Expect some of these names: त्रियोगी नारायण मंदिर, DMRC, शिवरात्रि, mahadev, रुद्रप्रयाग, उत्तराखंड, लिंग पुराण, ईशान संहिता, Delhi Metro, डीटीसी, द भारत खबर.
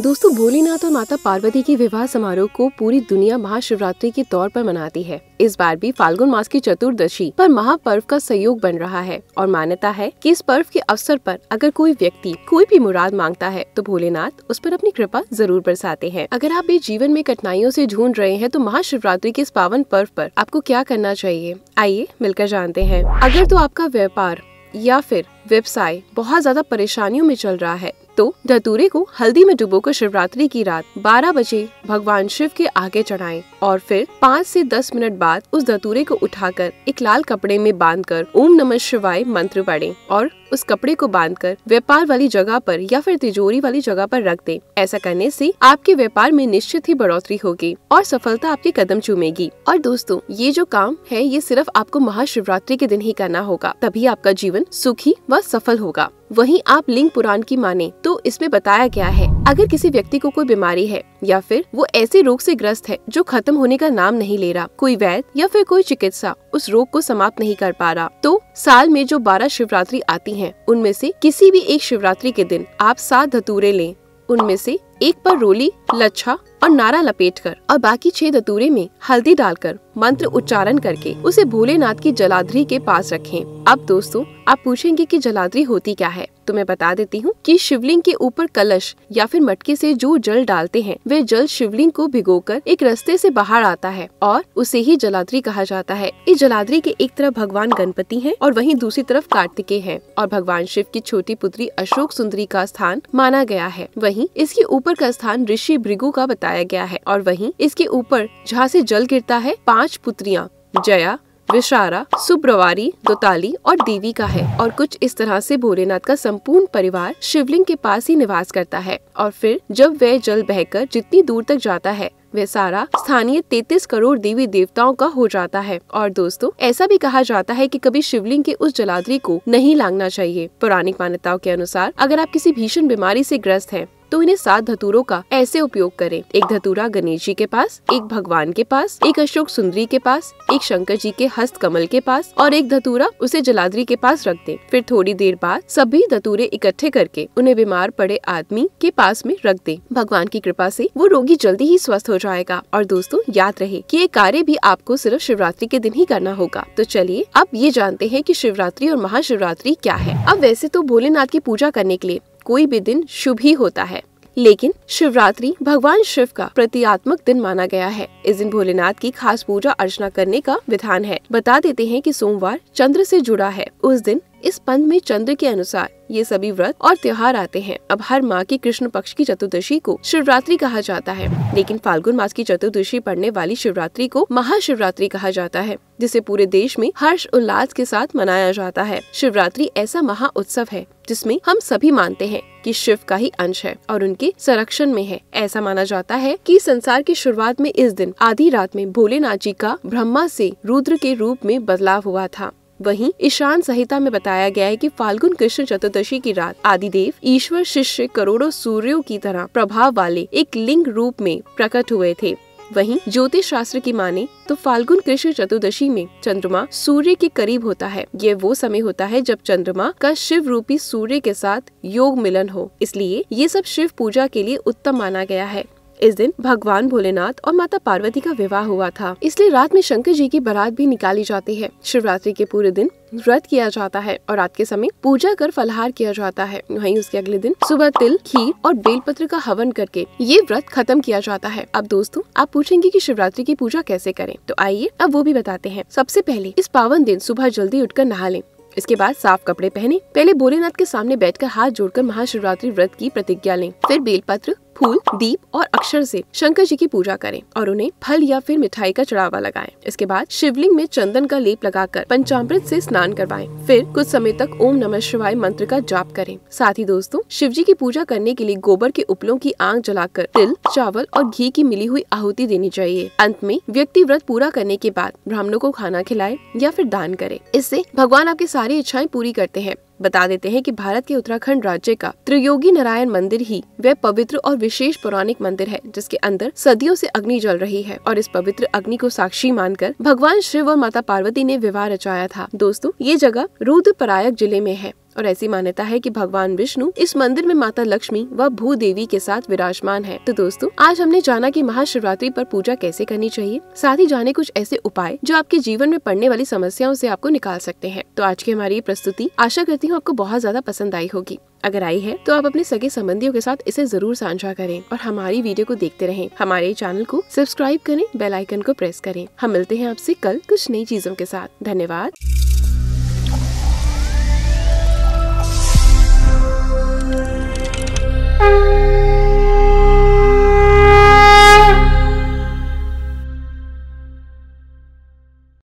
दोस्तों, भोलेनाथ और माता पार्वती के विवाह समारोह को पूरी दुनिया महाशिवरात्रि के तौर पर मनाती है। इस बार भी फाल्गुन मास की चतुर्दशी पर महापर्व का संयोग बन रहा है और मान्यता है कि इस पर्व के अवसर पर अगर कोई व्यक्ति कोई भी मुराद मांगता है तो भोलेनाथ उस पर अपनी कृपा जरूर बरसाते हैं। अगर आप भी जीवन में कठिनाइयों से जूझ रहे हैं तो महाशिवरात्रि के इस पावन पर्व पर आपको क्या करना चाहिए, आइए मिलकर जानते हैं। अगर तो आपका व्यापार या फिर व्यवसाय बहुत ज्यादा परेशानियों में चल रहा है तो धतूरे को हल्दी में डुबोकर शिवरात्रि की रात 12 बजे भगवान शिव के आगे चढ़ाएं और फिर 5 से 10 मिनट बाद उस धतूरे को उठाकर एक लाल कपड़े में बांधकर ओम नमः शिवाय मंत्र पढ़ें और उस कपड़े को बांधकर व्यापार वाली जगह पर या फिर तिजोरी वाली जगह पर रख दें। ऐसा करने से आपके व्यापार में निश्चित ही बढ़ोतरी होगी और सफलता आपके कदम चूमेगी। और दोस्तों, ये जो काम है ये सिर्फ आपको महाशिवरात्रि के दिन ही करना होगा, तभी आपका जीवन सुखी व सफल होगा। वहीं आप लिंग पुराण की माने तो इसमें बताया गया है अगर किसी व्यक्ति को कोई बीमारी है या फिर वो ऐसे रोग से ग्रस्त है जो खत्म होने का नाम नहीं ले रहा, कोई वैद्य या फिर कोई चिकित्सा उस रोग को समाप्त नहीं कर पा रहा, तो साल में जो 12 शिवरात्रि आती हैं, उनमें से किसी भी एक शिवरात्रि के दिन आप 7 धतूरे लें, उनमें से एक पर रोली, लच्छा और नारा लपेटकर और बाकी 6 धतूरे में हल्दी डालकर मंत्र उच्चारण करके उसे भोलेनाथ की जलाधारी के पास रखें। अब दोस्तों, आप पूछेंगे कि जलाधारी होती क्या है, तो मैं बता देती हूँ कि शिवलिंग के ऊपर कलश या फिर मटके से जो जल डालते हैं वे जल शिवलिंग को भिगोकर एक रस्ते से बाहर आता है और उसे ही जलाधारी कहा जाता है। इस जलाधारी के एक तरफ भगवान गणपति हैं और वहीं दूसरी तरफ कार्तिकेय हैं और भगवान शिव की छोटी पुत्री अशोक सुंदरी का स्थान माना गया है। वहीं इसके ऊपर का स्थान ऋषि भृगु का बताया गया है और वहीं इसके ऊपर जहाँ से जल गिरता है 5 पुत्रियाँ जया, विशारा, सुब्रवारी, दोताली और देवी का है। और कुछ इस तरह से भोलेनाथ का संपूर्ण परिवार शिवलिंग के पास ही निवास करता है और फिर जब वह जल बहकर जितनी दूर तक जाता है वह सारा स्थानीय 33 करोड़ देवी देवताओं का हो जाता है। और दोस्तों, ऐसा भी कहा जाता है कि कभी शिवलिंग के उस जलाधारी को नहीं लांगना चाहिए। पौराणिक मान्यताओं के अनुसार अगर आप किसी भीषण बीमारी से ग्रस्त हैं तो इन्हें 7 धतूरों का ऐसे उपयोग करें। एक धतूरा गणेश जी के पास, एक भगवान के पास, एक अशोक सुंदरी के पास, एक शंकर जी के हस्त कमल के पास और एक धतूरा उसे जलाधारी के पास रख दें। फिर थोड़ी देर बाद सभी धतूरे इकट्ठे करके उन्हें बीमार पड़े आदमी के पास में रख दें। भगवान की कृपा से वो रोगी जल्दी ही स्वस्थ हो जाएगा। और दोस्तों, याद रहे कि ये कार्य भी आपको सिर्फ शिवरात्रि के दिन ही करना होगा। तो चलिए अब ये जानते हैं कि शिवरात्रि और महाशिवरात्रि क्या है। अब वैसे तो भोलेनाथ की पूजा करने के लिए कोई भी दिन शुभ ही होता है, लेकिन शिवरात्रि भगवान शिव का प्रतीकात्मक दिन माना गया है। इस दिन भोलेनाथ की खास पूजा अर्चना करने का विधान है। बता देते हैं कि सोमवार चंद्र से जुड़ा है। उस दिन इस पंथ में चंद्र के अनुसार ये सभी व्रत और त्योहार आते हैं। अब हर माह की कृष्ण पक्ष की चतुर्दशी को शिवरात्रि कहा जाता है, लेकिन फाल्गुन मास की चतुर्दशी पड़ने वाली शिवरात्रि को महाशिवरात्रि कहा जाता है, जिसे पूरे देश में हर्ष उल्लास के साथ मनाया जाता है। शिवरात्रि ऐसा महा उत्सव है जिसमें हम सभी मानते हैं कि शिव का ही अंश है और उनके संरक्षण में है। ऐसा माना जाता है कि संसार की शुरुआत में इस दिन आधी रात में भोलेनाथ जी का ब्रह्मा से रुद्र के रूप में बदलाव हुआ था। वहीं ईशान संहिता में बताया गया है कि फाल्गुन कृष्ण चतुर्दशी की रात आदिदेव ईश्वर शिष्य करोड़ों सूर्यों की तरह प्रभाव वाले एक लिंग रूप में प्रकट हुए थे। वहीं ज्योतिष शास्त्र की माने तो फाल्गुन कृष्ण चतुर्दशी में चंद्रमा सूर्य के करीब होता है। ये वो समय होता है जब चंद्रमा का शिव रूपी सूर्य के साथ योग मिलन हो, इसलिए ये सब शिव पूजा के लिए उत्तम माना गया है। इस दिन भगवान भोलेनाथ और माता पार्वती का विवाह हुआ था, इसलिए रात में शंकर जी की बारात भी निकाली जाती है। शिवरात्रि के पूरे दिन व्रत किया जाता है और रात के समय पूजा कर फलाहार किया जाता है। वहीं उसके अगले दिन सुबह तिल, खीर और बेलपत्र का हवन करके ये व्रत खत्म किया जाता है। अब दोस्तों, आप पूछेंगे कि शिवरात्रि की पूजा कैसे करें, तो आइए अब वो भी बताते हैं। सबसे पहले इस पावन दिन सुबह जल्दी उठकर नहा लें, इसके बाद साफ कपड़े पहने, पहले भोलेनाथ के सामने बैठकर हाथ जोड़कर महाशिवरात्रि व्रत की प्रतिज्ञा लें, फिर बेलपत्र, फूल, दीप और अक्षर से शंकर जी की पूजा करें और उन्हें फल या फिर मिठाई का चढ़ावा लगाएं। इसके बाद शिवलिंग में चंदन का लेप लगाकर पंचामृत से स्नान करवाएं, फिर कुछ समय तक ओम नमः शिवाय मंत्र का जाप करें। साथ ही दोस्तों, शिव जी की पूजा करने के लिए गोबर के उपलों की आग जलाकर तिल, चावल और घी की मिली हुई आहुति देनी चाहिए। अंत में व्यक्ति व्रत पूरा करने के बाद ब्राह्मणों को खाना खिलाए या फिर दान करे, इससे भगवान आपकी सारी इच्छाएं पूरी करते हैं। बता देते हैं कि भारत के उत्तराखंड राज्य का त्रियोगी नारायण मंदिर ही वह पवित्र और विशेष पौराणिक मंदिर है जिसके अंदर सदियों से अग्नि जल रही है और इस पवित्र अग्नि को साक्षी मानकर भगवान शिव और माता पार्वती ने विवाह रचाया था। दोस्तों, ये जगह रुद्रप्रयाग जिले में है और ऐसी मान्यता है कि भगवान विष्णु इस मंदिर में माता लक्ष्मी व भू देवी के साथ विराजमान है। तो दोस्तों आज हमने जाना कि महाशिवरात्रि पर पूजा कैसे करनी चाहिए, साथ ही जाने कुछ ऐसे उपाय जो आपके जीवन में पड़ने वाली समस्याओं से आपको निकाल सकते हैं। तो आज की हमारी ये प्रस्तुति आशा करती हूँ आपको बहुत ज्यादा पसंद आई होगी। अगर आई है तो आप अपने सगे संबंधियों के साथ इसे जरूर साझा करें और हमारी वीडियो को देखते रहें। हमारे चैनल को सब्सक्राइब करें, बेल आइकन को प्रेस करें। हम मिलते हैं आपसे कल कुछ नई चीजों के साथ। धन्यवाद।